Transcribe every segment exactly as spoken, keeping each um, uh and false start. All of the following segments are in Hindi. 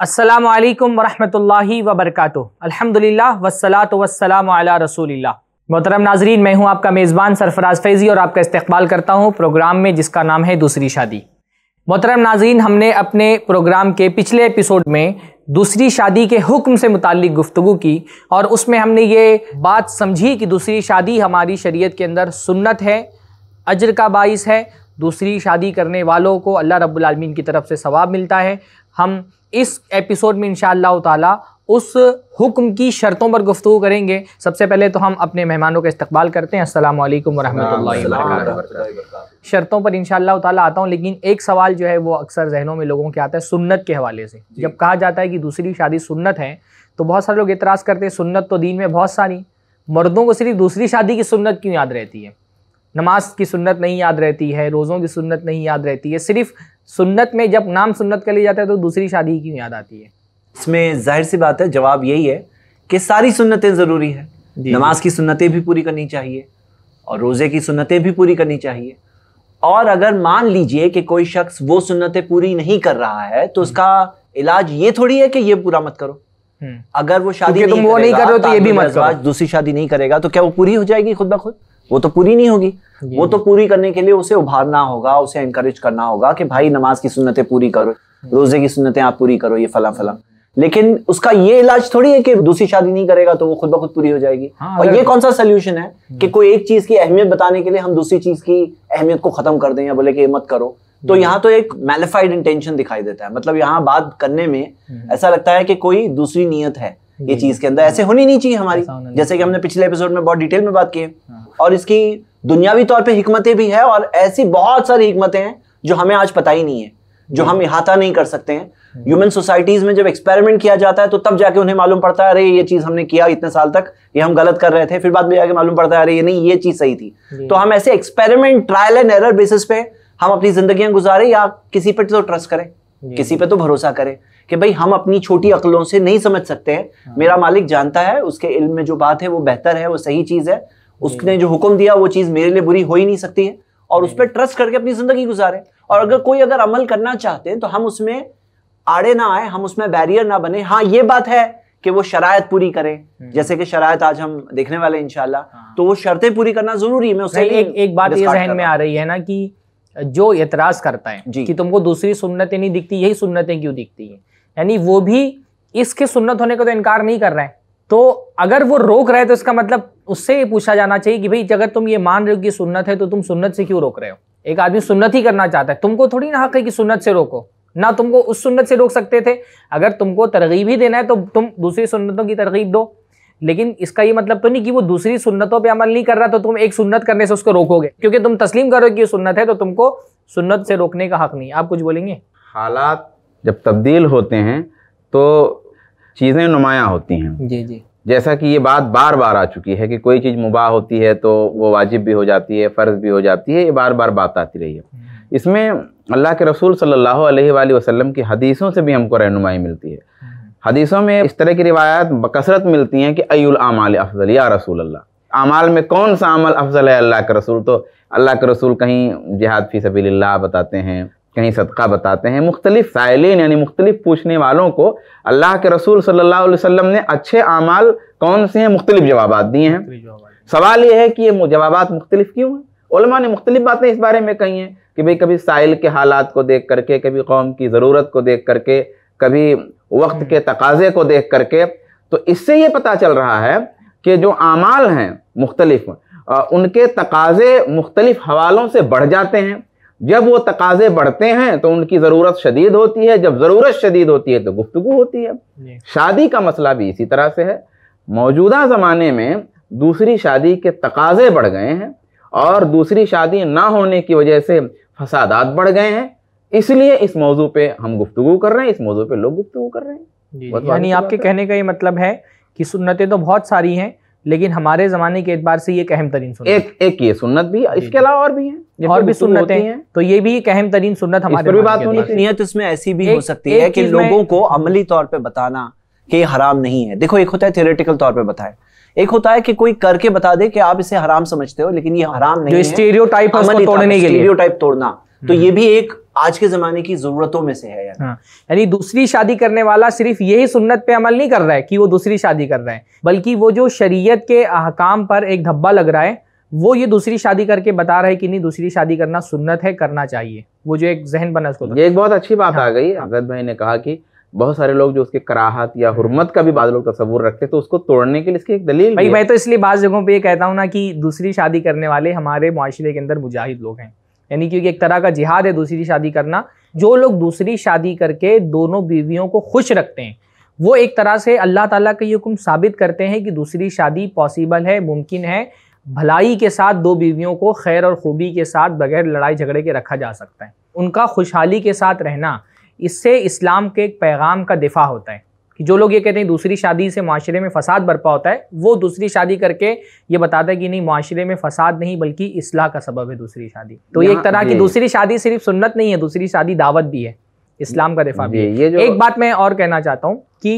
अस्सलामु अलैकुम वरहमतुल्लाहि वबरकातुहु। अल्हम्दुलिल्लाह वस्सलातु वस्सलामु अला रसूलिल्लाह। मोहतरम नाजरीन, मैं हूँ आपका मेज़बान सरफराज फैज़ी और आपका इस्तेक़बाल करता हूँ प्रोग्राम में जिसका नाम है दूसरी शादी। मोहतरम नाजरीन, हमने अपने प्रोग्राम के पिछले एपिसोड में दूसरी शादी के हुक्म से मुताल्लिक़ गुफ्तगू की और उसमें हमने ये बात समझी कि दूसरी शादी हमारी शरीयत के अंदर सुन्नत है, अजर का बाइस है। दूसरी शादी करने वालों को अल्लाह रब्बुल आलमीन की तरफ से सवाब मिलता है। हम इस एपिसोड में इंशाअल्लाह ताला उस हुक्म की शर्तों पर गुफ्तगू करेंगे। सबसे पहले तो हम अपने मेहमानों का इस्तकबाल करते हैं। अस्सलामु अलैकुम वरहमतुल्लाहि वबरकातुहू। शर्तों पर इंशाअल्लाह ताला आता हूँ, लेकिन एक सवाल जो है वो अक्सर जहनों में लोगों के आता है सुन्नत के हवाले से। जब कहा जाता है कि दूसरी शादी सुन्नत है तो बहुत सारे लोग एतराज़ करते हैं सुन्नत तो दीन में बहुत सारी, मर्दों को सिर्फ दूसरी शादी की सुन्नत क्यों याद रहती है? नमाज की सुन्नत नहीं याद रहती है, रोज़ों की सुन्नत नहीं याद रहती है, सिर्फ सुन्नत में जब नाम सुन्नत का लिया जाता है तो दूसरी शादी क्यों याद आती है? इसमें जाहिर सी बात है, जवाब यही है कि सारी सुन्नतें ज़रूरी है। नमाज की सुन्नतें भी पूरी करनी चाहिए और रोज़े की सुन्नतें भी पूरी करनी चाहिए। और अगर मान लीजिए कि कोई शख्स वो सुन्नतें पूरी नहीं कर रहा है तो उसका इलाज ये थोड़ी है कि ये पूरा मत करो। अगर वो शादी तुम वो नहीं कर रहे हो तो ये भी मत करो। दूसरी शादी नहीं करेगा तो क्या वो पूरी हो जाएगी खुद ब खुद? वो तो पूरी नहीं होगी। वो तो पूरी करने के लिए उसे उभारना होगा, उसे एनकरेज करना होगा कि भाई नमाज की सुन्नतें पूरी करो, रोजे की सुन्नतें आप पूरी करो, ये फला फला। लेकिन उसका ये इलाज थोड़ी है कि दूसरी शादी नहीं करेगा तो वो खुद ब खुद पूरी हो जाएगी। हाँ, और ये कौन सा सोल्यूशन है कि कोई एक चीज की अहमियत बताने के लिए हम दूसरी चीज की अहमियत को खत्म कर दें या बोले कि ये मत करो। तो यहाँ तो एक मैलिफाइड इंटेंशन दिखाई देता है, मतलब यहाँ बात करने में ऐसा लगता है कि कोई दूसरी नीयत है ये चीज के अंदर। ऐसे होनी नहीं चाहिए हमारी, जैसे कि हमने पिछले एपिसोड में बहुत डिटेल में बात की है। और इसकी दुनियावी तौर पे हिकमतें भी है और ऐसी बहुत सारी हिकमतें हैं जो हमें आज पता ही नहीं है, जो हम इहाता नहीं कर सकते हैं। ह्यूमन सोसाइटीज में जब एक्सपेरिमेंट किया जाता है तो तब जाके उन्हें मालूम पड़ता है अरे ये चीज हमने किया इतने साल तक, ये हम गलत कर रहे थे। फिर बाद में जाके मालूम पड़ता है अरे ये नहीं, ये चीज सही थी। तो हम ऐसे experiment trial and error basis पे हम अपनी जिंदगियां गुजारें या किसी पे तो ट्रस्ट करें, किसी पे तो भरोसा करें कि भाई हम अपनी छोटी अकलों से नहीं समझ सकते हैं। मेरा मालिक जानता है, उसके इल्म में जो बात है वो बेहतर है, वो सही चीज है। उसने जो हुक्म दिया वो चीज मेरे लिए बुरी हो ही नहीं सकती है और उस पर ट्रस्ट करके अपनी जिंदगी गुजारें। और अगर कोई अगर अमल करना चाहते हैं तो हम उसमें आड़े ना आए, हम उसमें बैरियर ना बने। हाँ, ये बात है कि वो शरायत पूरी करें, जैसे कि शरायत आज हम देखने वाले इंशाल्लाह, तो वो शर्तें पूरी करना जरूरी है। मैं उससे एक बात ये जहन में आ रही है ना कि जो एतराज करता है कि तुमको दूसरी सुन्नतें नहीं दिखती, यही सुन्नतें क्यों दिखती है, यानी वो भी इसके सुन्नत होने का तो इनकार नहीं कर रहे हैं। तो अगर वो रोक रहे हैं तो इसका मतलब उससे ये पूछा जाना चाहिए कि भाई अगर तुम ये मान रहे हो कि सुन्नत है तो तुम सुन्नत से क्यों रोक रहे हो? एक आदमी सुन्नत ही करना चाहता है, तुमको थोड़ी ना हक है कि सुन्नत से रोको ना, तुमको उस सुन्नत से रोक सकते थे। अगर तुमको तरगीब ही देना है तो तुम दूसरी सुन्नतों की तरगीब दो, लेकिन इसका ये मतलब तो नहीं कि वो दूसरी सुन्नतों पे अमल नहीं कर रहा तो तुम एक सुन्नत करने से उसको रोकोगे। क्योंकि तुम तस्लीम करो कि ये सुन्नत है तो तुमको सुन्नत से रोकने का हक नहीं। आप कुछ बोलेंगे? हालात जब तब्दील होते हैं तो चीज़ें नुमाया होती हैं। जी जी, जैसा कि ये बात बार बार आ चुकी है कि कोई चीज़ मुबाह होती है तो वो वाजिब भी हो जाती है, फ़र्ज़ भी हो जाती है। ये बार बार बात आती रही है। इसमें अल्लाह के रसूल सल्लल्लाहु अलैहि वसल्लम की हदीसों से भी हमको रहनुमाई मिलती है। हदीसों में इस तरह की रिवायात बकसरत मिलती हैं कि अयुल आमाल अफजल या रसूल अल्लाह, आमाल में कौन सा अमल अफजल है अल्लाह के रसूल? तो अल्लाह के रसूल कहीं जिहाद फ़ी सबीलिल्लाह बताते हैं, कहीं सदका बताते हैं। मुख्तलिफ साइलिन यानी मुख्तलिफ पूछने वालों को अल्लाह के रसूल सल्लल्लाहु अलैहि वसल्लम ने अच्छे आमाल कौन से हैं मुख्तलिफ जवाबात दिए हैं। सवाल ये है कि ये जवाबात मुख्तलिफ क्यों हैं? उलमा ने मुख्तलिफ बातें इस बारे में कही हैं कि भाई कभी साइल के हालात को देख करके, कभी कौम की ज़रूरत को देख करके, कभी वक्त के तकाजे को देख करके। तो इससे ये पता चल रहा है कि जो आमाल हैं मुख्तलिफ उनके तकाजे मुख्तलिफ हवालों से बढ़ जाते हैं। जब वो तकाजे बढ़ते हैं तो उनकी ज़रूरत शदीद होती है, जब ज़रूरत शदीद होती है तो गुफ्तगू होती है। शादी का मसला भी इसी तरह से है। मौजूदा ज़माने में दूसरी शादी के तकाजे बढ़ गए हैं और दूसरी शादी ना होने की वजह से फसादात बढ़ गए हैं, इसलिए इस मौजू पे हम गुफ्तगू कर रहे हैं, इस मौजू पे लोग गुफ्तगू कर रहे हैं। यानी आपके कहने का ये मतलब है कि सुन्नतें तो बहुत सारी हैं लेकिन हमारे जमाने के एतबार से ये अहम तरीन सुन्नत, एक एक ये सुन्नत भी, इसके अलावा और भी हैं और भी सुन्नतें हैं, तो ये भी एक अहम तरीन सुन्नत हमारे भी बात होनी। नियत इसमें ऐसी भी हो सकती है कि लोगों को अमली तौर पर बताना कि ये हराम नहीं है। देखो, एक होता है थियोरेटिकल तौर पर बताए, एक होता है कि कोई करके बता दे कि आप इसे हराम समझते हो लेकिन ये हराम नहीं है, स्टीरियोटाइप तोड़ने के लिए स्टीरियोटाइप तोड़ना। तो ये भी एक आज के जमाने की जरूरतों में से है यार। हाँ। यानी दूसरी शादी करने वाला सिर्फ यही सुन्नत पे अमल नहीं कर रहा है कि वो दूसरी शादी कर रहा है, बल्कि वो जो शरीयत के अहकाम पर एक धब्बा लग रहा है वो ये दूसरी शादी करके बता रहा है कि नहीं, दूसरी शादी करना सुन्नत है, करना चाहिए। वो जो एक जहन बना उसको, ये एक बहुत अच्छी बात हाँ, आ गई। हाँ, हजरत भाई ने कहा कि बहुत सारे लोग जो उसके कराहत या हुर्मत का भी बाद लोग तस्वुर रखते, तो उसको तोड़ने के लिए इसकी एक दलील भाई, मैं तो इसलिए बात जगहों पे ये कहता हूँ ना कि दूसरी शादी करने वाले हमारे माशरे के अंदर मुजाहिद लोग हैं, यानी क्योंकि एक तरह का जिहाद है दूसरी शादी करना। जो लोग दूसरी शादी करके दोनों बीवियों को खुश रखते हैं वो एक तरह से अल्लाह ताला का ये हुक्म साबित करते हैं कि दूसरी शादी पॉसिबल है, मुमकिन है, भलाई के साथ दो बीवियों को खैर और खूबी के साथ बगैर लड़ाई झगड़े के रखा जा सकता है, उनका खुशहाली के साथ रहना। इससे इस्लाम के एक पैगाम का दिफा होता है कि जो लोग ये कहते हैं दूसरी शादी से माशरे में फ़साद बरपा होता है, वो दूसरी शादी करके ये बताता है कि नहीं, माशरे में फ़साद नहीं बल्कि इस्लाह का सबब है दूसरी शादी। तो ये एक तरह की दूसरी शादी सिर्फ सुन्नत नहीं है, दूसरी शादी दावत भी है, इस्लाम का दिफा भी है। एक बात मैं और कहना चाहता हूँ कि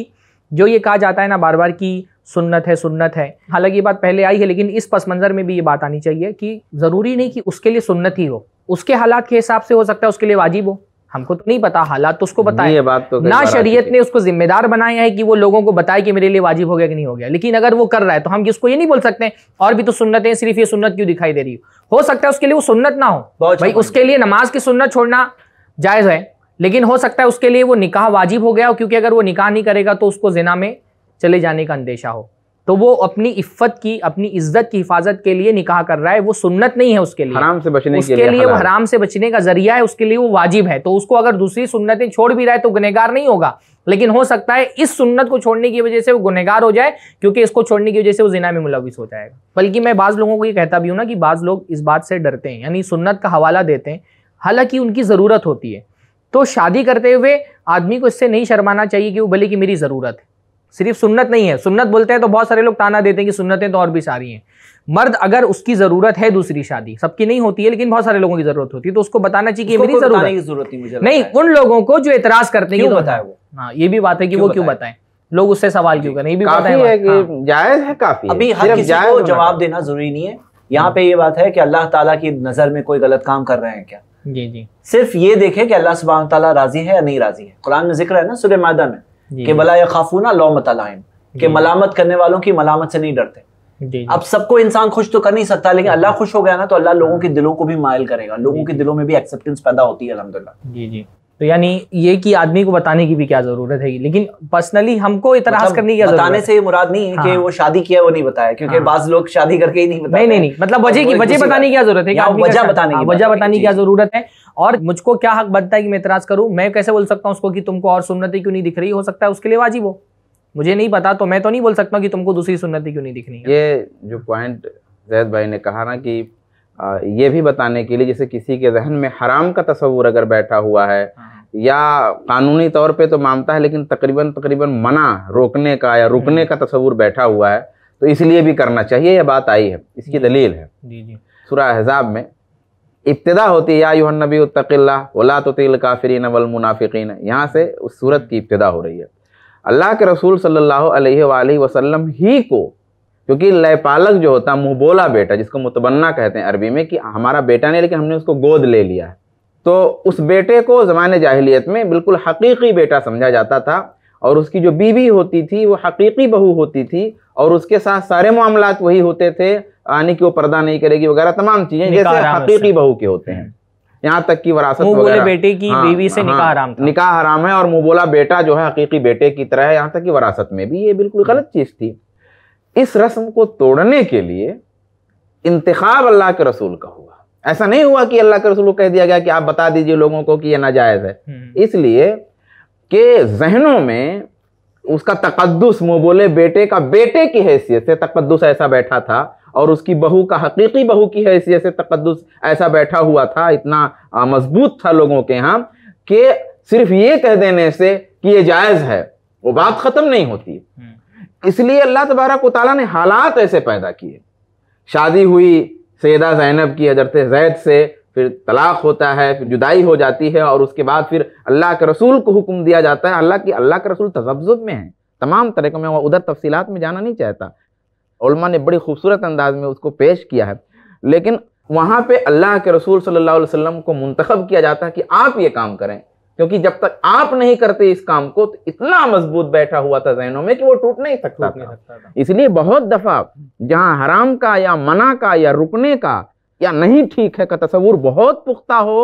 जो ये कहा जाता है ना बार बार कि सुन्नत है सुन्नत है, हालांकि ये बात पहले आई है लेकिन इस पस मंज़र में भी ये बात आनी चाहिए कि ज़रूरी नहीं कि उसके लिए सुन्नत ही हो, उसके हालात के हिसाब से हो सकता है उसके लिए वाजिब हो, हमको तो नहीं पता, हालात तो उसको बताए। ये बात तो ना शरीयत ने उसको जिम्मेदार बनाया है कि वो लोगों को बताए कि मेरे लिए वाजिब हो गया कि नहीं हो गया, लेकिन अगर वो कर रहा है तो हम किसको ये नहीं बोल सकते हैं और भी तो सुन्नतें, सिर्फ ये सुन्नत क्यों दिखाई दे रही हो। हो सकता है उसके लिए वो सुन्नत ना हो भाई, उसके लिए नमाज की सुन्नत छोड़ना जायज़ है, लेकिन हो सकता है उसके लिए वो निकाह वाजिब हो गया हो, क्योंकि अगर वो निकाह नहीं करेगा तो उसको ज़िना में चले जाने का अंदेशा हो, तो वो अपनी इफ़्फ़त की, अपनी इज्जत की हिफाजत के लिए निकाह कर रहा है, वो सुन्नत नहीं है उसके लिए, हराम से बचने उसके के लिए, लिए वो हराम से बचने का जरिया है, उसके लिए वो वाजिब है। तो उसको अगर दूसरी सुन्नतें छोड़ भी रहा है तो गुनहगार नहीं होगा, लेकिन हो सकता है इस सुन्नत को छोड़ने की वजह से वो गुनहगार हो जाए, क्योंकि इसको छोड़ने की वजह से वो जिना में मुलविस हो जाएगा। बल्कि मैं बाज़ लोगों को ये कहता भी हूँ ना कि बाज़ लोग इस बात से डरते हैं, यानी सुन्नत का हवाला देते हैं, हालांकि उनकी ज़रूरत होती है। तो शादी करते हुए आदमी को इससे नहीं शर्माना चाहिए कि वो भले कि मेरी ज़रूरत है, सिर्फ सुन्नत नहीं है। सुन्नत बोलते हैं तो बहुत सारे लोग ताना देते हैं कि सुन्नतें तो और भी सारी हैं। मर्द अगर उसकी ज़रूरत है, दूसरी शादी सबकी नहीं होती है लेकिन बहुत सारे लोगों की ज़रूरत होती है, तो उसको बताना चाहिए कि मेरी ज़रूरत है। नहीं, उन लोगों को जो एतराज़ करते हैं बताए वो, हाँ ये भी बात है कि वो क्यों बताएं, लोग उससे सवाल क्यों करें, ये भी बात है, जायज़ है काफ़ी। अभी हर किसी को जवाब देना ज़रूरी नहीं है। यहाँ पे ये बात है कि अल्लाह ताला की नज़र में कोई गलत काम कर रहे हैं क्या, जी जी सिर्फ ये देखें कि अल्लाह सुब्हान ताला राज़ी है या नहीं राज़ी है। कुरान में जिक्र है ना सूरह माइदा में कि वला यखाफूना लौमत लाइम, कि मलामत करने वालों की मलामत से नहीं डरते। अब सबको इंसान खुश तो कर नहीं सकता, लेकिन अल्लाह खुश हो गया ना तो अल्लाह लोगों के दिलों को भी मायल करेगा, लोगों के दिलों में भी एक्सेप्टेंस पैदा होती है अल्हम्दुलिल्लाह। जी जी तो यानी ये कि आदमी को बताने की भी क्या जरूरत है, लेकिन पर्सनली हमको इतराज मतलब करने की बताने से ये मुराद नहीं है हाँ। कि वो शादी किया वो नहीं बताया, क्योंकि हाँ। बाज लोग शादी करके ही नहीं बताते। नहीं नहीं नहीं मतलब वजह की वजह बताने की क्या जरूरत है, वजह बताने की वजह बताने की क्या जरूरत है। और मुझको क्या हक बनता है कि मैं इतराज करूँ, मैं कैसे बोल सकता हूँ उसको कि तुमको और सुन्नतें क्यों नहीं दिख रही, हो सकता है उसके लिए वाजिब हो, मुझे नहीं पता, तो मैं तो नहीं बोल सकता कि तुमको दूसरी सुन्नतें क्यों नहीं दिख रही। ये जो पॉइंट जैद भाई ने कहा ना कि ये भी बताने के लिए, जैसे किसी के जहन में हराम का तस्वुर अगर बैठा हुआ है या कानूनी तौर पे तो मानता है लेकिन तकरीबन तकरीबन मना रोकने का या रुकने का तस्वुर बैठा हुआ है, तो इसलिए भी करना चाहिए, ये बात आई है, इसकी दलील है। जी जी सूरह अहज़ाब में इब्तिदा होती है या अय्युहन नबी इत्तक़िल्लाह वला तुतिल काफ़िरीन वल मुनाफ़िक़ीन, यहाँ से उस सूरत की इब्तिदा हो रही है। अल्लाह के रसूल सल्लल्लाहु अलैहि वसल्लम ही को, क्योंकि लयपालक जो होता है मुँह बोला बेटा, जिसको मुतबन्ना कहते हैं अरबी में, कि हमारा बेटा नहीं लेकिन हमने उसको गोद ले लिया है, तो उस बेटे को ज़माने जाहिलियत में बिल्कुल हकीकी बेटा समझा जाता था, और उसकी जो बीवी होती थी वो हकीकी बहू होती थी, और उसके साथ सारे मामलात वही होते थे, यानी कि वो पर्दा नहीं करेगी वगैरह, तमाम चीज़ें जैसे हकीकी बहू के होते हैं। यहाँ तक कि वरासत वगैरह, बेटे की बीवी से निकाह हराम था, निकाह हराम है, और मुँह बोला बेटा जो है हकीकी बेटे की तरह है, यहाँ तक कि वरासत में भी। ये बिल्कुल गलत चीज़ थी। इस रस्म को तोड़ने के लिए इंतखाब अल्लाह के रसूल का हुआ। ऐसा नहीं हुआ कि अल्लाह के रसूल को कह दिया गया कि आप बता दीजिए लोगों को कि यह नाजायज़ है, इसलिए कि जहनों में उसका तकद्दुस, मोबोले बेटे का बेटे की हैसियत से तकद्दुस ऐसा बैठा था, और उसकी बहू का हकीकी बहू की हैसियत से तकद्दुस ऐसा बैठा हुआ था, इतना मजबूत था लोगों के यहाँ कि सिर्फ ये कह देने से कि ये जायज़ है वो बात ख़त्म नहीं होती। इसलिए अल्लाह तबारक व तआला ने हालात ऐसे पैदा किए, शादी हुई सैयदा ज़ैनब की हज़रत ज़ैद से, फिर तलाक़ होता है, फिर जुदाई हो जाती है, और उसके बाद फिर अल्लाह के रसूल को हुक्म दिया जाता है। हालांकि अल्लाह के रसूल तज़ब्ज़ुब में है तमाम तरीक़ों में, वह उधर तफसीलात में जाना नहीं चाहता, उलमा ने बड़ी खूबसूरत अंदाज में उसको पेश किया है, लेकिन वहाँ पे अल्लाह के रसूल सल्लल्लाहु अलैहि वसल्लम को मुंतखब किया जाता है कि आप ये काम करें, क्योंकि जब तक आप नहीं करते इस काम को तो इतना मजबूत बैठा हुआ था जहनों में कि वो टूट नहीं सकता था, था। इसलिए बहुत दफ़ा जहाँ हराम का या मना का या रुकने का या नहीं ठीक है का तस्वुर बहुत पुख्ता हो,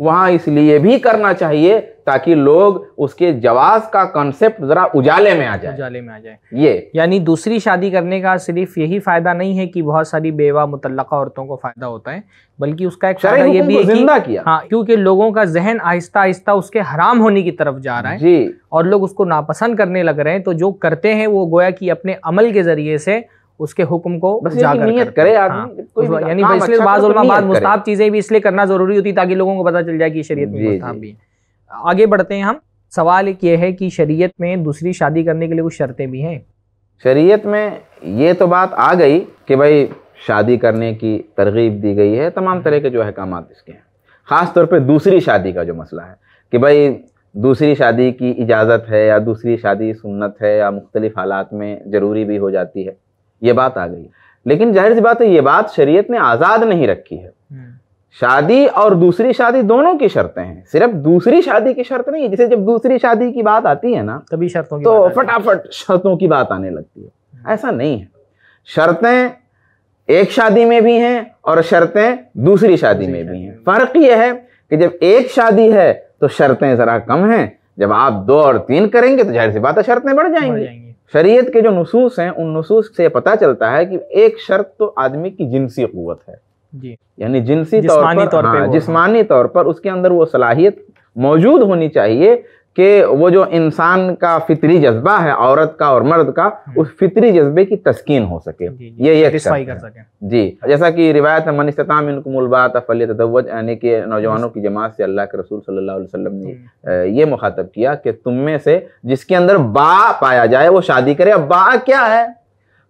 वहाँ इसलिए भी करना चाहिए ताकि लोग उसके जवाज का कॉन्सेप्ट जरा उजाले में आ जाए उजाले में आ जाए ये यानी दूसरी शादी करने का सिर्फ यही फायदा नहीं है कि बहुत सारी बेवा मुतल्लका औरतों को फायदा होता है, बल्कि उसका एक फायदा ये भी है जिंदा किया, हाँ, क्योंकि लोगों का जहन आहिस्ता आहिस्ता उसके हराम होने की तरफ जा रहा है जी। और लोग उसको नापसंद करने लग रहे हैं, तो जो करते हैं वो गोया कि अपने अमल के जरिए से उसके हुक्म को जागर करे आदमी, हाँ। यानी इसलिए बाज़ उलमा बात मुस्ताहब चीज़ें भी इसलिए करना ज़रूरी होती है ताकि लोगों को पता चल जाए कि शरीयत में मुस्ताहब भी है। आगे बढ़ते हैं हम। सवाल एक ये है कि शरीयत में दूसरी शादी करने के लिए कुछ शर्तें भी हैं? शरीयत में ये तो बात आ गई कि भाई शादी करने की तरगीब दी गई है, तमाम तरह के जो अहकाम इसके हैं, ख़ास तौर पर दूसरी शादी का जो मसला है कि भाई दूसरी शादी की इजाज़त है या दूसरी शादी सुन्नत है या मुख्तलिफ हालात में ज़रूरी भी हो जाती है, ये बात आ गई। लेकिन जाहिर सी बात है ये बात शरीयत ने आज़ाद नहीं रखी है, शादी और दूसरी शादी दोनों की शर्तें हैं, सिर्फ दूसरी शादी की शर्त नहीं है। जैसे जब दूसरी शादी की बात आती है ना तभी शर्तों की तो फटाफट शर्तों की बात आने लगती है, ऐसा नहीं है। शर्तें एक शादी में भी हैं और शर्तें दूसरी शादी में भी हैं। फ़र्क ये है कि जब एक शादी है तो शर्तें ज़रा कम हैं, जब आप दो और तीन करेंगे तो जाहिर सी बात है शर्तें बढ़ जाएंगी। शरीयत के जो नुसूस हैं उन नुसूस से पता चलता है कि एक शर्त तो आदमी की जिनसी क़ुव्वत है जी, यानी जिनसी तौर पर, तौर हाँ, जिस्मानी तौर पर उसके अंदर वो सलाहियत मौजूद होनी चाहिए कि वो जो इंसान का फितरी जज्बा है औरत का और मर्द का, उस फितरी जज्बे की तस्कीन हो सके जी, जी, ये एक शर्त कर सके जी। जैसा कि रिवायत है मन इस्तताम इनकुमुल बाअ फल्यतज़व्वज, यानी कि नौजवानों की जमात से अल्लाह के रसूल सल्लल्लाहु अलैहि वसल्लम ने ये मुखातब किया कि तुम में से जिसके अंदर बा पाया जाए वो शादी करे। अब बा क्या है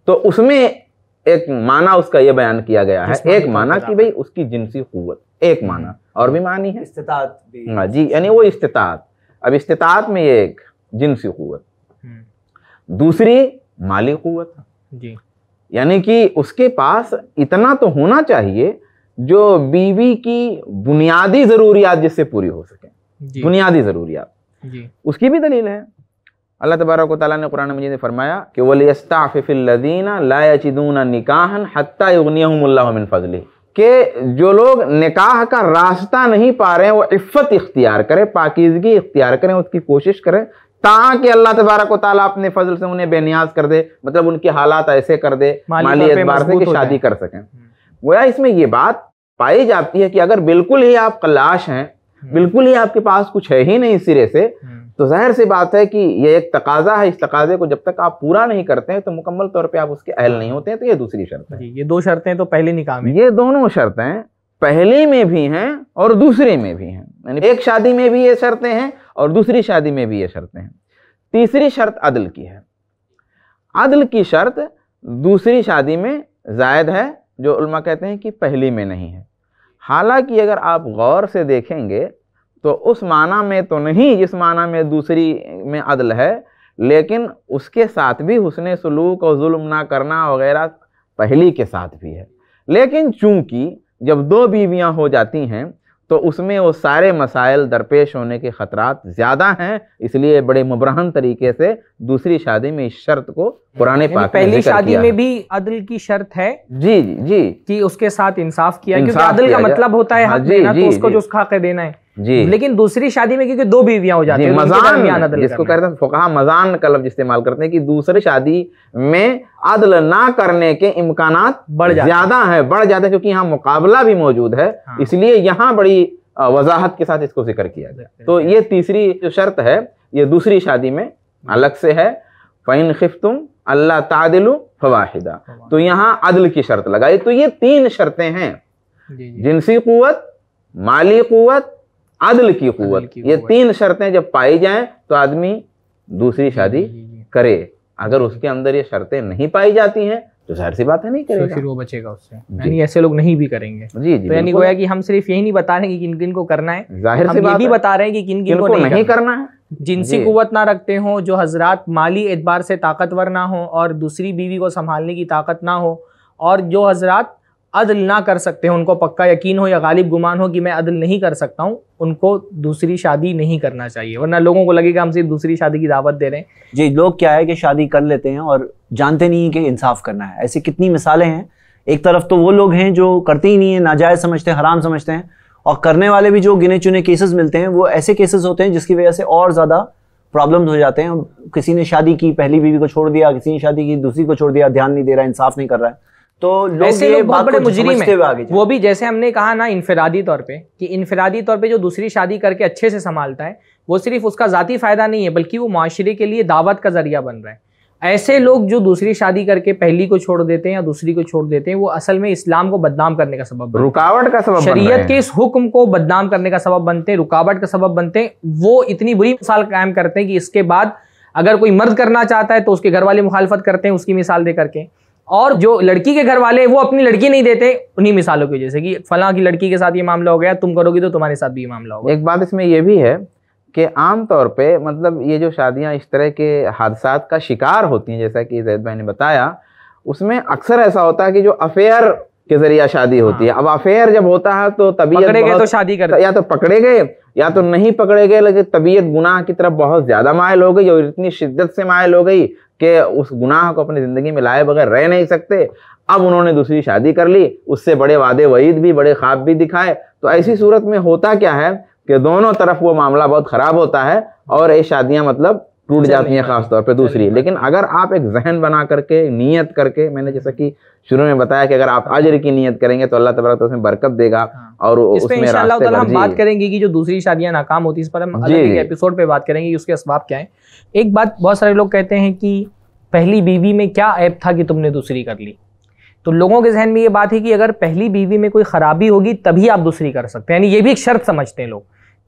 तो उसमें एक माना उसका ये बयान किया गया है, एक माना कि भाई उसकी जिनसी क़ुव्वत, एक माना और भी मानी है इस्तिताअत भी जी, यानी वो इस्तिताअत। अब इस्तिताअत में ये एक जिनसी क़ुव्वत, दूसरी माली क़ुव्वत जी, यानी कि उसके पास इतना तो होना चाहिए जो बीवी की बुनियादी ज़रूरियात जिससे पूरी हो सके, बुनियादी ज़रूरियात जी। उसकी भी दलील है, अल्लाह तबारक व तआला ने कुरान मजीद में फरमाया कि वलियस्तअफ़िफ़िल्लज़ीना ला यजिदूना निकाहन हत्ता युग्नियहुमुल्लाहु मिन फ़ज़लिही, के जो लोग निकाह का रास्ता नहीं पा रहे हैं वो इफ़्फ़त इख्तियार करें, पाकीज़गी इख्तियार करें, उसकी कोशिश करें ताकि अल्लाह तबारक व तआला अपने फजल से उन्हें बेनियाज कर दे, मतलब उनके हालात ऐसे कर दे माली एतबार से कि शादी कर सकें। गोया इसमें ये बात पाई जाती है कि अगर बिल्कुल ही आप कलाश हैं, बिल्कुल ही आपके पास कुछ है ही नहीं सिरे से, तो ज़ाहिर सी बात है कि ये एक तकाजा है, इस तकाजे को जब तक आप पूरा नहीं करते हैं तो मुकम्मल तौर पे आप उसके अहल नहीं होते हैं। तो ये दूसरी शर्त है, ये दो शर्तें तो पहले निकाह में, ये दोनों शर्तें पहले में भी हैं और दूसरे में भी हैं, यानी एक शादी में भी ये शर्तें हैं और दूसरी शादी में भी ये शर्तें हैं। तीसरी शर्त अदल की है, अदल की शर्त दूसरी शादी में जायद है, जो उलमा कहते हैं कि पहली में नहीं है। हालांकि अगर आप गौर से देखेंगे तो उस माना में तो नहीं जिस माना में दूसरी में अदल है, लेकिन उसके साथ भी हुस्ने सलूक और जुल्म ना करना वगैरह पहली के साथ भी है। लेकिन चूंकि जब दो बीवियां हो जाती हैं तो उसमें वो सारे मसाइल दरपेश होने के ख़तरात ज़्यादा हैं, इसलिए बड़े मुबरहन तरीके से दूसरी शादी में इस शर्त को पुराने पाक में पहली शादी में भी अदल की शर्त है जी जी जी कि उसके साथ इंसाफ किया, क्योंकि अदल का मतलब होता है हक देना, तो उसको जो उसका हक देना है जी। लेकिन दूसरी शादी में क्योंकि दो बीवियां हो जाती हैं, मज़ान जिसको कहते हैं फुक़हा मज़ान का लफ्ज़ इस्तेमाल करते हैं कि दूसरी शादी में अदल ना करने के इम्कानात बढ़ ज़्यादा है, बढ़ जाता है, क्योंकि यहाँ मुकाबला भी मौजूद है, इसलिए यहाँ बड़ी वजाहत के साथ इसको जिक्र किया जाए। तो ये तीसरी जो शर्त है ये दूसरी शादी में अलग से है। फ़इन खिफ्तुम अल्ला तादिलू फवाहिदा, तो यहाँ अदल की शर्त लगाई। तो ये तीन शर्तें हैं, जिनसी क़ुव्वत, माली क़ुव्वत, अदल की क़ुव्वत, ये तीन शर्तें जब पाई जाएं तो आदमी दूसरी शादी करे। अगर उसके अंदर ये शर्तें नहीं पाई जाती हैं तो ज़ाहिर सी बात है नहीं करेगा, फिर वो बचेगा उससे, यानी ऐसे लोग नहीं भी करेंगे जी जी। तो यानी गोया कि हम सिर्फ यही नहीं बता रहे कि किन किन को करना है, ज़ाहिर सी बात है, बता रहे हैं कि किन किन को नहीं करना है। जिनसी क़ुव्वत ना रखते हों, जो हजरात माली एतबार से ताकतवर ना हो और दूसरी बीवी को संभालने की ताकत ना हो, और जो हजरात अदल ना कर सकते हैं, उनको पक्का यकीन हो या गालिब गुमान हो कि मैं अदल नहीं कर सकता हूँ, उनको दूसरी शादी नहीं करना चाहिए। वरना लोगों को लगेगा हम सिर्फ दूसरी शादी की दावत दे रहे हैं। जी, लोग क्या है कि शादी कर लेते हैं और जानते नहीं कि इंसाफ करना है। ऐसी कितनी मिसालें हैं। एक तरफ तो वो लोग हैं जो करते ही नहीं है, नाजायज़ समझते हैं, हराम समझते हैं, और करने वाले भी जो गिने चुने केसेस मिलते हैं वो ऐसे केसेस होते हैं जिसकी वजह से और ज़्यादा प्रॉब्लम्स हो जाते हैं। किसी ने शादी की पहली बीवी को छोड़ दिया, किसी ने शादी की दूसरी को छोड़ दिया, ध्यान नहीं दे रहा, इंसाफ नहीं कर रहा है, तो लोग ऐसे ये लोग बात बड़े मुजरिम हैं। वो भी जैसे हमने कहा ना इनफिरादी तौर पे, कि इनफिरादी तौर पे जो दूसरी शादी करके अच्छे से संभालता है वो सिर्फ उसका ज़ाती फ़ायदा नहीं है बल्कि वो माशरे के लिए दावत का जरिया बन रहा है। ऐसे लोग जो दूसरी शादी करके पहली को छोड़ देते हैं या दूसरी को छोड़ देते हैं वो असल में इस्लाम को बदनाम करने का सबब, रुकावट का सबब, शरीयत के इस हुक्म को बदनाम करने का सबब बनते हैं, रुकावट का सबब बनते हैं। वो इतनी बुरी मिसाल कायम करते हैं कि इसके बाद अगर कोई मर्द करना चाहता है तो उसके घर वाले मुखालफत करते हैं उसकी मिसाल दे करके, और जो लड़की के घर वाले वो अपनी लड़की नहीं देते उन्हीं मिसालों की वजह से कि फलां की लड़की के साथ ये मामला हो गया, तुम करोगी तो तुम्हारे साथ भी ये मामला होगा। एक बात इसमें यह भी है कि आम तौर पे मतलब ये जो शादियां इस तरह के हादसा का शिकार होती हैं, जैसा कि जैद भाई ने बताया, उसमें अक्सर ऐसा होता है कि जो अफेयर के जरिए शादी होती है। अब अफेयर जब होता है तो तबीयत तो शादी करते, या तो पकड़े गए या तो नहीं पकड़े गए, लेकिन तबीयत गुनाह की तरफ बहुत ज़्यादा मायल हो गई और इतनी शिद्दत से मायल हो गई कि उस गुनाह को अपनी ज़िंदगी में लाए बगैर रह नहीं सकते। अब उन्होंने दूसरी शादी कर ली, उससे बड़े वादे वईद भी, बड़े ख्वाब भी दिखाए। तो ऐसी सूरत में होता क्या है कि दोनों तरफ वो मामला बहुत ख़राब होता है और ये शादियाँ मतलब टूट जाती हैं, ख़ासतौर पर दूसरी। लेकिन अगर आप एक जहन बना करके, नीयत करके, मैंने जैसा कि शुरू में बताया कि अगर आप अजर की नीयत करेंगे तो अल्लाह तबारक उसमें बरकत देगा। और इस पे इंशाअल्लाह ताला हम बात करेंगे कि जो दूसरी शादियां नाकाम होती है इस पर हम अलग एपिसोड पे बात करेंगे कि उसके असबाब क्या हैं। एक बात बहुत सारे लोग कहते हैं कि पहली बीवी में क्या ऐब था कि तुमने दूसरी कर ली, तो लोगों के जहन में ये बात है कि अगर पहली बीवी में कोई खराबी होगी तभी आप दूसरी कर सकते हैं, यानी ये भी एक शर्त समझते हैं लोग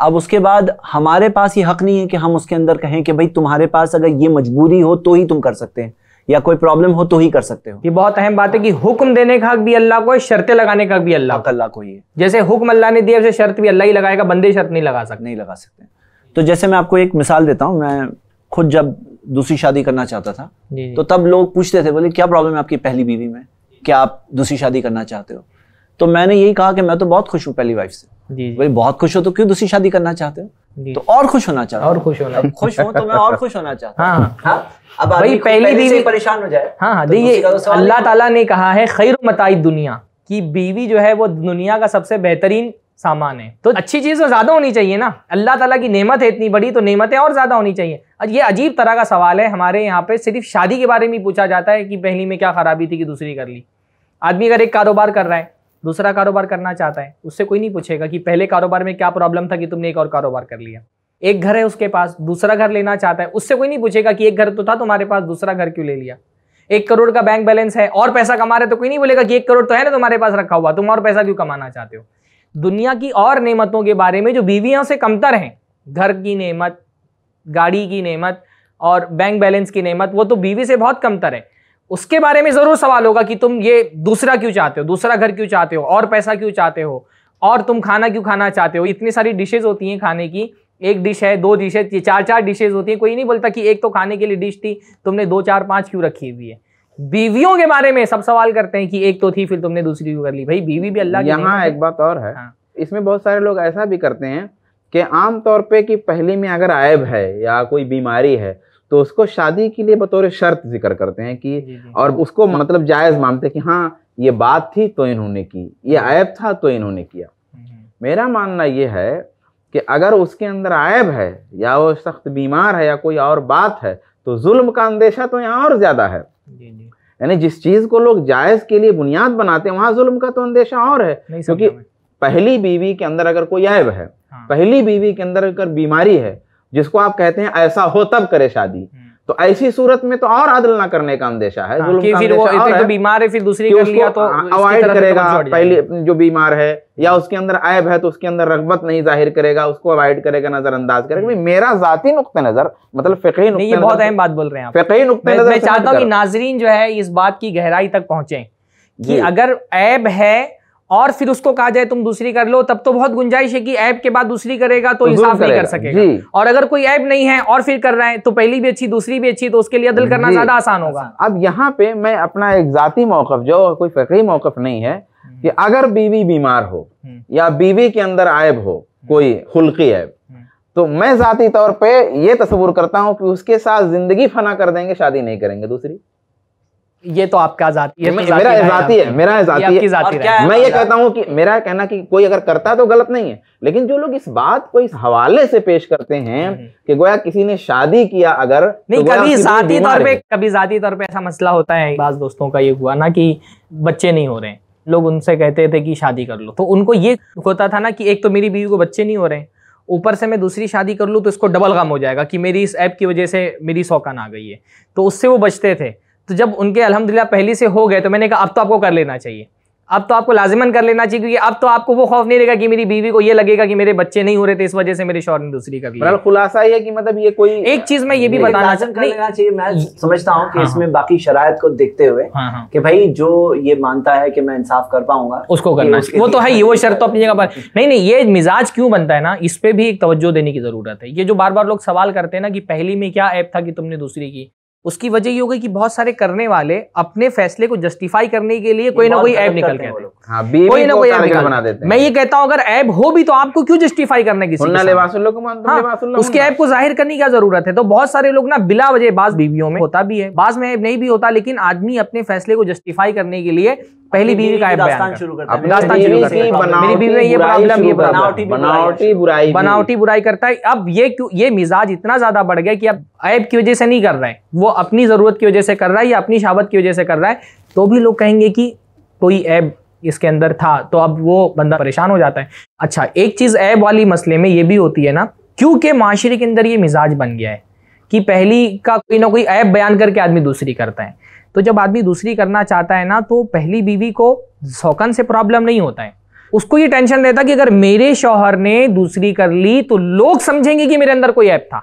अब उसके बाद हमारे पास ये हक़ नहीं है कि हम उसके अंदर कहें कि भाई तुम्हारे पास अगर ये मजबूरी हो तो ही तुम कर सकते हैं या कोई प्रॉब्लम हो तो ही कर सकते हो। ये बहुत अहम बात है कि हुक्म देने का हक भी अल्लाह को है, शर्तें लगाने का हक भी अल्लाह अल्लाह को ही है। जैसे हुक्म अल्लाह ने दिया वैसे शर्त भी अल्लाह ही लगाएगा, बंदे शर्त नहीं लगा सकते नहीं लगा सकते तो जैसे मैं आपको एक मिसाल देता हूँ, मैं खुद जब दूसरी शादी करना चाहता था तो तब लोग पूछते थे, बोले क्या प्रॉब्लम है आपकी पहली बीवी में, क्या आप दूसरी शादी करना चाहते हो? तो मैंने यही कहा कि मैं तो बहुत खुश हूँ पहली वाइफ से। भाई बहुत खुश हो तो क्यों दूसरी शादी करना चाहते हो? तो और खुश होना चाहता और खुश होना खुश हो तो मैं और खुश होना चाहता हूं। हाँ, हाँ, अब भाई पहली बीवी परेशान हो जाए। हाँ हाँ, देखिए अल्लाह ताला ने कहा है खैर मताई दुनिया की बीवी जो है वो दुनिया का सबसे बेहतरीन सामान है, तो अच्छी चीज तो ज्यादा होनी चाहिए ना। अल्लाह ताला की नेमत है इतनी बड़ी तो नेमतें और ज्यादा होनी चाहिए। और ये अजीब तरह का सवाल है हमारे यहाँ पे, सिर्फ शादी के बारे में पूछा जाता है कि पहली में क्या खराबी थी कि दूसरी कर ली। आदमी अगर एक कारोबार कर रहा है, दूसरा कारोबार करना चाहता है, उससे कोई नहीं पूछेगा कि पहले कारोबार में क्या प्रॉब्लम था कि तुमने एक और कारोबार कर लिया। एक घर है उसके पास, दूसरा घर लेना चाहता है, उससे कोई नहीं पूछेगा कि एक घर तो था तुम्हारे पास, दूसरा घर क्यों ले लिया। एक करोड़ का बैंक बैलेंस है और पैसा कमा रहे तो कोई नहीं बोलेगा कि एक करोड़ तो है ना तुम्हारे पास रखा हुआ, तुम और पैसा क्यों कमाना चाहते हो। दुनिया की और नेमतों के बारे में जो बीवियों से कमतर हैं, घर की नेमत, गाड़ी की नेमत और बैंक बैलेंस की नेमत, वो तो बीवी से बहुत कमतर है। उसके बारे में ज़रूर सवाल होगा कि तुम ये दूसरा क्यों चाहते हो, दूसरा घर क्यों चाहते हो, और पैसा क्यों चाहते हो, और तुम खाना क्यों खाना चाहते हो। इतनी सारी डिशेज़ होती हैं खाने की, एक डिश है, दो डिशेज, ये चार चार डिशेज़ होती हैं। कोई नहीं बोलता कि एक तो खाने के लिए डिश थी, तुमने दो चार पाँच क्यों रखी हुई है। बीवियों के बारे में सब सवाल करते हैं कि एक तो थी फिर तुमने दूसरी क्यों कर ली। भाई बीवी भी अल्लाह की नेमत है। यहाँ एक बात और है, इसमें बहुत सारे लोग ऐसा भी करते हैं कि आमतौर पर कि पहली में अगर ऐब है या कोई बीमारी है तो उसको शादी के लिए बतौर शर्त जिक्र करते हैं कि जी जी। और उसको मतलब जायज़ मानते हैं कि हाँ ये बात थी तो इन्होंने की, ये ऐब था तो इन्होंने किया। मेरा मानना ये है कि अगर उसके अंदर ऐब है या वो सख्त बीमार है या कोई और बात है तो जुल्म का अंदेशा तो यहाँ और ज़्यादा है। यानी जिस चीज़ को लोग जायज़ के लिए बुनियाद बनाते हैं वहाँ जुल्म का तो अंदेशा और है, क्योंकि पहली बीवी के अंदर अगर कोई ऐब है, पहली बीवी के अंदर अगर बीमारी है जिसको आप कहते हैं ऐसा हो तब करे शादी, तो तो ऐसी सूरत में तो और आदल ना करने का अंदेशा है, कि फिर वो इतने तो बीमार है, फिर दूसरी कर लिया तो अवॉइड करेगा। पहले जो बीमार है या उसके अंदर ऐब है तो उसके अंदर रगबत नहीं जाहिर करेगा, उसको अवॉइड करेगा, नजरअंदाज करेगा। भाई मेरा जाती नुक्ते नजर, मतलब फिकही नुक्ते नजर, ये बहुत अहम बात बोल रहे हैं आप, फिकही नुक्ते नजर मैं चाहता हूँ कि नाजरीन जो है इस बात की गहराई तक पहुंचे कि अगर ऐब है और फिर उसको कहा जाए तुम दूसरी कर लो, तब तो बहुत गुंजाइश है कि ऐप के बाद दूसरी करेगा तो इंसाफ नहीं कर सकेगा। और अगर कोई ऐप नहीं है और फिर कर रहा है तो पहली भी अच्छी दूसरी भी अच्छी, तो उसके लिए अदल करना ज्यादा आसान होगा। अब यहाँ पे मैं अपना एक जाती मौकफ, जो कोई फकरी मौकफ नहीं है, कि अगर बीवी बीमार हो या बीवी के अंदर ऐब हो, कोई खुल्की ऐब, तो मैं जाती तौर पर यह तस्वूर करता हूँ कि उसके साथ जिंदगी फना कर देंगे, शादी नहीं करेंगे दूसरी। ये तो आपका जाती है, मेरा जाती है, मेरा जाती है। मैं ये कहता हूँ कि मेरा कहना कि कोई अगर करता है तो गलत नहीं है, लेकिन जो लोग इस बात को इस हवाले से पेश करते हैं कि गोया किसी ने शादी किया अगर, नहीं तो कभी जाती तौर पे, कभी जाती तौर पे ऐसा मसला होता है। बास दोस्तों का ये हुआ ना कि बच्चे नहीं हो रहे, लोग उनसे कहते थे कि शादी कर लो, तो उनको ये होता था ना कि एक तो मेरी बीवी को बच्चे नहीं हो रहे, ऊपर से मैं दूसरी शादी कर लूँ तो इसको डबल गम हो जाएगा कि मेरी इस ऐप की वजह से मेरी सौकान आ गई है, तो उससे वो बचते थे। तो जब उनके अल्हम्दुलिल्लाह पहली से हो गए तो मैंने कहा अब तो आपको कर लेना चाहिए, अब तो आपको लाजिमन कर लेना चाहिए, क्योंकि अब तो आपको वो खौफ नहीं रहेगा कि मेरी बीवी को ये लगेगा कि मेरे बच्चे नहीं हो रहे थे इस वजह से मेरे शौहर ने दूसरी कर ली। खुलासा ये कि मतलब ये कोई एक चीज मैं ये भी बताना चाहिए, मैं समझता हूँ कि इसमें बाकी शरायत को देखते हुए कि भाई जो ये मानता है कि मैं इंसाफ कर पाऊंगा उसको करना चाहिए, वो तो है ही, वो शर्त तो अपनी जगह पर। नहीं नहीं, ये मिजाज क्यों बनता है ना, इस पर भी एक तवज्जो देने की जरूरत है। ये जो बार बार लोग सवाल करते हैं ना कि पहली में क्या ऐप था कि तुमने दूसरी की, उसकी वजह ये होगी कि बहुत सारे करने वाले अपने फैसले को जस्टिफाई करने के लिए कोई ना कोई ऐब निकल के आते हैं, हाँ, कोई ना कोई ऐब निकल बना देते हैं। मैं ये कहता हूँ अगर ऐब हो भी तो आपको क्यों जस्टिफाई करना किसी को, उसके ऐब को जाहिर करने की जरूरत है। तो बहुत सारे लोग ना बिला वजह, बाज बीवियों में होता भी है, बाज में ऐब नहीं भी होता, लेकिन आदमी अपने फैसले को जस्टिफाई करने के लिए पहली बीवी का ऐब बयान शुरू, बनावटी बुराई करता है। अब ये क्यों, ये मिजाज इतना ज्यादा बढ़ गया कि अब ऐब की वजह से नहीं कर रहे हैं, वो अपनी जरूरत की वजह से कर रहा है या अपनी शहावत की वजह से कर रहा है, तो भी लोग कहेंगे कि कोई ऐब इसके अंदर था, तो अब वो बंदा परेशान हो जाता है। अच्छा, एक चीज ऐब वाली मसले में ये भी होती है ना, क्योंकि माशरे के अंदर ये मिजाज बन गया है कि पहली का कोई ना कोई ऐब बयान करके आदमी दूसरी करता है। तो जब आदमी दूसरी करना चाहता है ना, तो पहली बीवी को शौकन से प्रॉब्लम नहीं होता है, उसको ये टेंशन रहता कि अगर मेरे शौहर ने दूसरी कर ली तो लोग समझेंगे कि मेरे अंदर कोई ऐब था।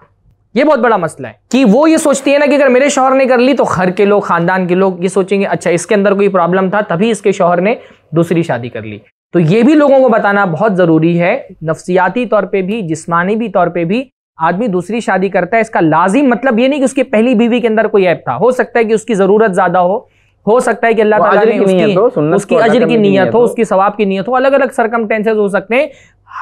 ये बहुत बड़ा मसला है कि वो ये सोचती है ना कि अगर मेरे शौहर ने कर ली तो घर के लोग, खानदान के लोग ये सोचेंगे अच्छा इसके अंदर कोई प्रॉब्लम था तभी इसके शौहर ने दूसरी शादी कर ली। तो ये भी लोगों को बताना बहुत ज़रूरी है, नफ्सियाती तौर पे भी, जिस्मानी भी तौर पे भी आदमी दूसरी शादी करता है, इसका लाजिम मतलब ये नहीं कि उसके पहली बीवी के अंदर कोई ऐब था। हो सकता है कि उसकी ज़रूरत ज़्यादा हो हो सकता है कि अल्लाह ताला ने उसकी उसकी अजर की नीयत हो, उसकी सवाब की नीयत हो, अलग अलग सर्कमस्टेंसेस हो सकते हैं।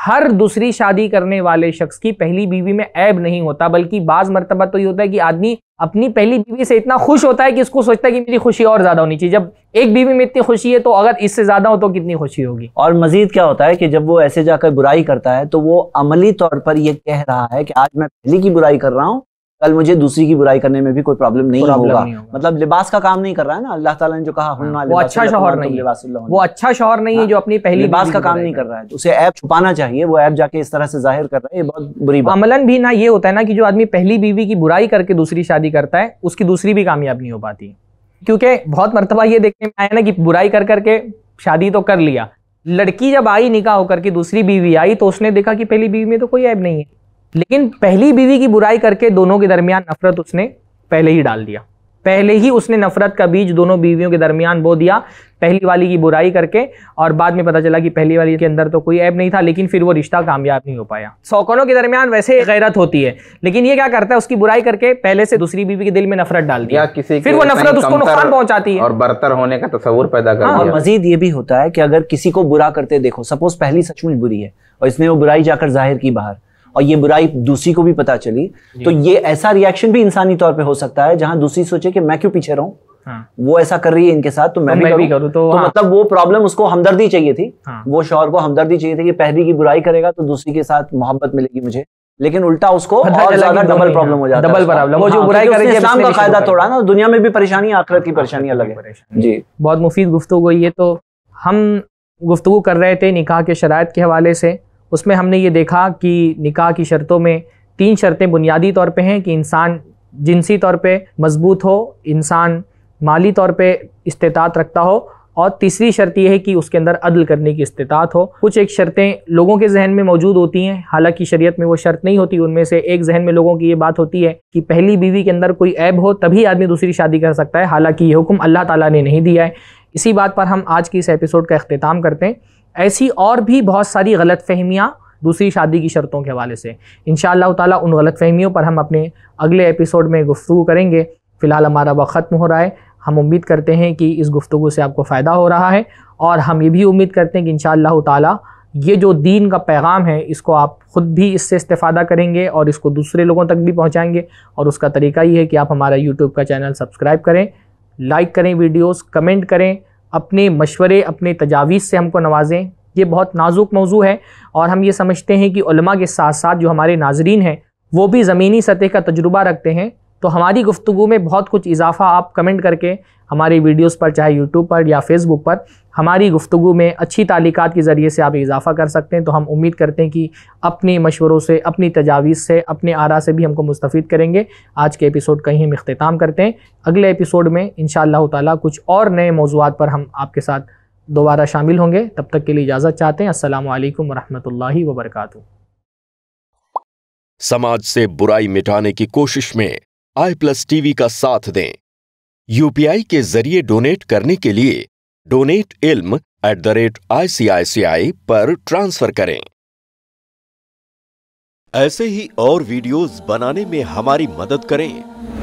हर दूसरी शादी करने वाले शख्स की पहली बीवी में ऐब नहीं होता, बल्कि बाज मरतबा तो ये होता है कि आदमी अपनी पहली बीवी से इतना खुश होता है कि उसको सोचता है कि मेरी खुशी और ज्यादा होनी चाहिए। जब एक बीवी में इतनी खुशी है तो अगर इससे ज्यादा हो तो कितनी खुशी होगी। और मजीद क्या होता है कि जब वो ऐसे जाकर बुराई करता है तो वो अमली तौर पर यह कह रहा है कि आज मैं पहली की बुराई कर रहा हूँ, कल मुझे दूसरी की बुराई करने में भी कोई प्रॉब्लम नहीं, होगा। नहीं होगा। मतलब लिबास का काम नहीं कर रहा है ना, अल्लाह ताला ने जो कहा हुना, वो अच्छा शौहर नहीं है, वो अच्छा शौहर नहीं है जो अपनी पहली लिबास का काम नहीं कर रहा है, उसे ऐप छुपाना चाहिए, वो ऐप जाके इस तरह से जाहिर कर रहा है, ये बहुत बुरी बात। अमलन भी ना ये होता है ना कि जो आदमी पहली बीवी की बुराई करके दूसरी शादी करता है उसकी दूसरी भी कामयाब नहीं हो पाती, क्योंकि बहुत मरतबा ये देखने में आया ना कि बुराई कर करके शादी तो कर लिया, लड़की जब आई निकाह होकर के दूसरी बीवी आई तो उसने देखा कि पहली बीवी में तो कोई ऐब नहीं है, लेकिन पहली बीवी की बुराई करके दोनों के दरमियान नफरत उसने पहले ही डाल दिया, पहले ही उसने नफरत का बीज दोनों बीवियों के दरमियान बो दिया, पहली वाली की बुराई करके। और बाद में पता चला कि पहली वाली के अंदर तो कोई ऐब नहीं था, लेकिन फिर वो रिश्ता कामयाब नहीं हो पाया। शौकानों के दरमियान वैसे गैरत होती है, लेकिन ये क्या करता है उसकी बुराई करके पहले से दूसरी बीवी के दिल में नफरत डाल दिया, किसी फिर वो नफरत उसको नुकसान पहुंचाती है और बरतर होने का तस्वीर पैदा कर। और मजीद ये भी होता है कि अगर किसी को बुरा करते देखो, सपोज पहली सचमुच बुरी है और इसने वो बुराई जाकर जाहिर की बाहर और ये बुराई दूसरी को भी पता चली, तो ये ऐसा रिएक्शन भी इंसानी तौर पे हो सकता है जहां दूसरी सोचे कि मैं क्यों पीछे रहूं, हाँ। वो ऐसा कर रही है इनके साथ तो मैं, तो मैं भी करूं, तो, तो हाँ। मतलब वो प्रॉब्लम उसको हमदर्दी चाहिए थी, हाँ। वो शौहर को हमदर्दी चाहिए थी कि पहली की बुराई करेगा तो दूसरी के साथ मोहब्बत मिलेगी मुझे, लेकिन उल्टा उसको और ज्यादा डबल प्रॉब्लम हो जाता है, डबल प्रॉब्लम। वो जो बुराई करेगी इस्लाम का कायदा तोड़ा ना, दुनिया में भी परेशानी, आखिरत की परेशानी अलग है। जी, बहुत मुफीद गुफ्तगू हुई है। तो हम गुफ्तगू कर रहे थे निकाह के शराइत के हवाले से, उसमें हमने ये देखा कि निकाह की शर्तों में तीन शर्तें बुनियादी तौर पे हैं कि इंसान जिनसी तौर पे मजबूत हो, इंसान माली तौर पे इस्तेतात रखता हो, और तीसरी शर्त यह है कि उसके अंदर अदल करने की इस्तेतात हो। कुछ एक शर्तें लोगों के जहन में मौजूद होती हैं, हालांकि शरीयत में वो शर्त नहीं होती। उनमें से एक जहन में लोगों की ये बात होती है कि पहली बीवी के अंदर कोई ऐब हो तभी आदमी दूसरी शादी कर सकता है, हालांकि ये हुक्म अल्लाह ताला ने नहीं दिया है। इसी बात पर हम आज की इस एपिसोड का अख्तिताम करते हैं। ऐसी और भी बहुत सारी गलत फहमियाँ दूसरी शादी की शर्तों के हवाले से, इंशाअल्लाह ताला उन गलत फहमियों पर हम अपने अगले एपिसोड में गुफ्तगू करेंगे। फ़िलहाल हमारा वक्त ख़त्म हो रहा है। हम उम्मीद करते हैं कि इस गुफ्तगू से आपको फ़ायदा हो रहा है, और हम ये भी उम्मीद करते हैं कि इंशाअल्लाह ताला ये जो दीन का पैगाम है इसको आप ख़ुद भी इससे इस्तेफ़ादा करेंगे और इसको दूसरे लोगों तक भी पहुँचाएँगे। और उसका तरीका ये है कि आप हमारा यूट्यूब का चैनल सब्सक्राइब करें, लाइक करें वीडियोज़, कमेंट करें, अपने मशवरे अपने तजावीज़ से हमको नवाजें। ये बहुत नाजुक मौजू है और हम ये समझते हैं कि उलमा के साथ साथ जो हमारे नाजरीन हैं वो भी ज़मीनी सतह का तजुर्बा रखते हैं, तो हमारी गुफ्तगू में बहुत कुछ इजाफा आप कमेंट करके हमारी वीडियोस पर, चाहे यूट्यूब पर या फेसबुक पर, हमारी गुफ्तगू में अच्छी ताल्लुकात के ज़रिए से आप इजाफा कर सकते हैं। तो हम उम्मीद करते हैं कि अपने मशवरों से, अपनी तजावीज़ से, अपने आरा से भी हमको मुस्तफ़ीद करेंगे। आज के एपिसोड का ही हम इख्तिताम करते हैं। अगले एपिसोड में इंशाअल्लाह ताला कुछ और नए मौज़ूआत पर हम आपके साथ दोबारा शामिल होंगे। तब तक के लिए इजाज़त चाहते हैं। अस्सलामु अलैकुम वरहमतुल्लाहि वबरकातुहू। समाज से बुराई मिटाने की कोशिश में आई प्लस टीवी का साथ दें। यूपीआई के जरिए डोनेट करने के लिए डोनेट इल्म at the rate I C I C I पर ट्रांसफर करें। ऐसे ही और वीडियोस बनाने में हमारी मदद करें।